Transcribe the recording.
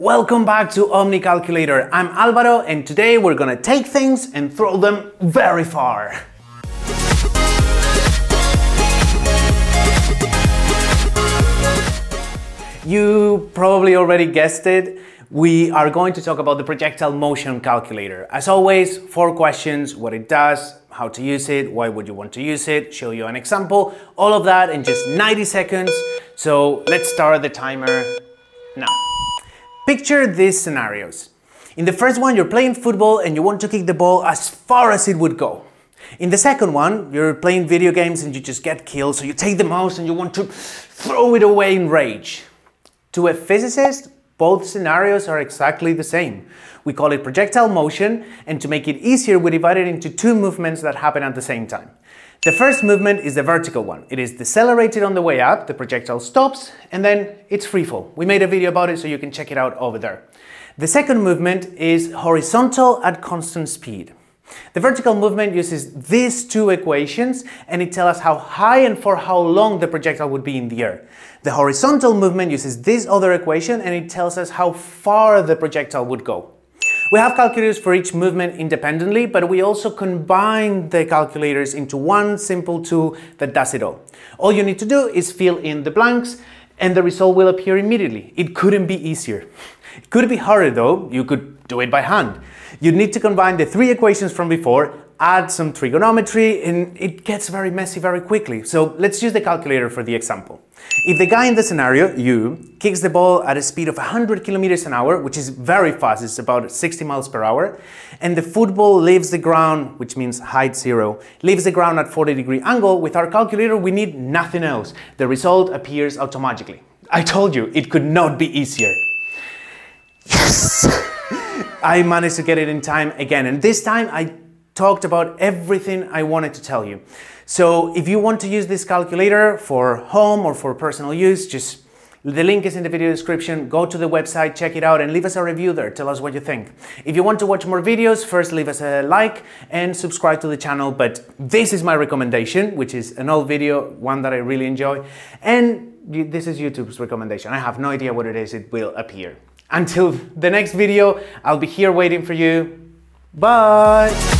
Welcome back to Omnicalculator. I'm Alvaro and today we're gonna take things and throw them very far. You probably already guessed it. We are going to talk about the projectile motion calculator. As always, 4 questions: what it does, how to use it, why would you want to use it, show you an example, all of that in just 90 seconds. So let's start the timer now. Picture these scenarios. In the first one, you're playing football and you want to kick the ball as far as it would go. In the second one, you're playing video games and you just get killed, so you take the mouse and you want to throw it away in rage. To a physicist, both scenarios are exactly the same. We call it projectile motion, and to make it easier, we divide it into 2 movements that happen at the same time. The first movement is the vertical one. It is decelerated on the way up, the projectile stops, and then it's free fall. We made a video about it, so you can check it out over there. The second movement is horizontal at constant speed. The vertical movement uses these 2 equations, and it tells us how high and for how long the projectile would be in the air. The horizontal movement uses this other equation, and it tells us how far the projectile would go. We have calculators for each movement independently, but we also combine the calculators into one simple tool that does it all. All you need to do is fill in the blanks and the result will appear immediately. It couldn't be easier. It could be harder though. You could do it by hand. You'd need to combine the 3 equations from before, add some trigonometry, and it gets very messy very quickly. So let's use the calculator for the example. If the guy in the scenario, you, kicks the ball at a speed of 100 kilometers an hour, which is very fast, it's about 60 miles per hour, and the football leaves the ground, which means height 0, leaves the ground at 40-degree angle, with our calculator we need nothing else. The result appears automatically. I told you, it could not be easier. Yes! I managed to get it in time again, and this time I talked about everything I wanted to tell you. So if you want to use this calculator for home or for personal use, just the link is in the video description. Go to the website, check it out, and leave us a review there. Tell us what you think. If you want to watch more videos, first leave us a like and subscribe to the channel. But this is my recommendation, which is an old video, one that I really enjoy. And this is YouTube's recommendation. I have no idea what it is. It will appear. Until the next video, I'll be here waiting for you. Bye.